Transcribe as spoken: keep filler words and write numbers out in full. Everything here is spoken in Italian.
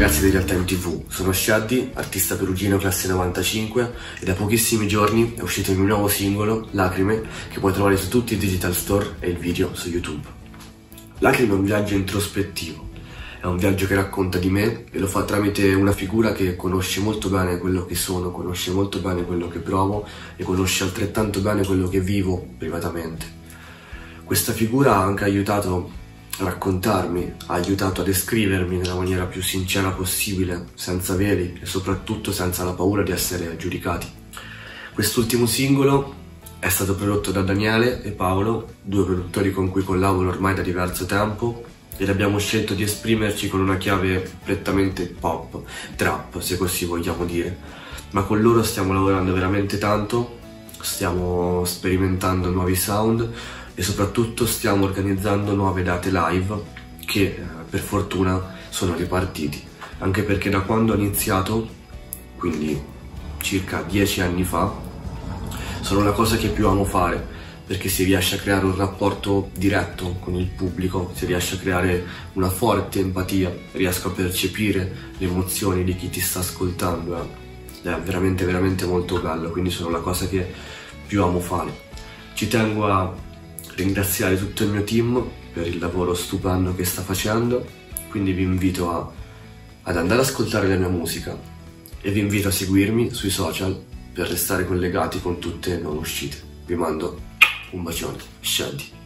ragazzi di Real Team ti vu, sono Sheddy, artista perugino classe novantacinque e da pochissimi giorni è uscito il mio nuovo singolo, Lacrime, che puoi trovare su tutti i digital store e il video su YouTube. Lacrime è un viaggio introspettivo, è un viaggio che racconta di me e lo fa tramite una figura che conosce molto bene quello che sono, conosce molto bene quello che provo e conosce altrettanto bene quello che vivo privatamente. Questa figura ha anche aiutato raccontarmi, ha aiutato a descrivermi nella maniera più sincera possibile, senza veli e soprattutto senza la paura di essere giudicati. Quest'ultimo singolo è stato prodotto da Daniele e Paolo, due produttori con cui collaboro ormai da diverso tempo, ed abbiamo scelto di esprimerci con una chiave prettamente pop, trap se così vogliamo dire, ma con loro stiamo lavorando veramente tanto, stiamo sperimentando nuovi sound e soprattutto stiamo organizzando nuove date live che per fortuna sono ripartiti, anche perché da quando ho iniziato, quindi circa dieci anni fa, sono la cosa che più amo fare, perché si riesce a creare un rapporto diretto con il pubblico, si riesce a creare una forte empatia, riesco a percepire le emozioni di chi ti sta ascoltando, è veramente veramente molto bello, quindi sono la cosa che più amo fare. Ci tengo a ringraziare tutto il mio team per il lavoro stupendo che sta facendo, quindi vi invito a, ad andare ad ascoltare la mia musica e vi invito a seguirmi sui social per restare collegati con tutte le nuove uscite. Vi mando un bacione, Sheddy.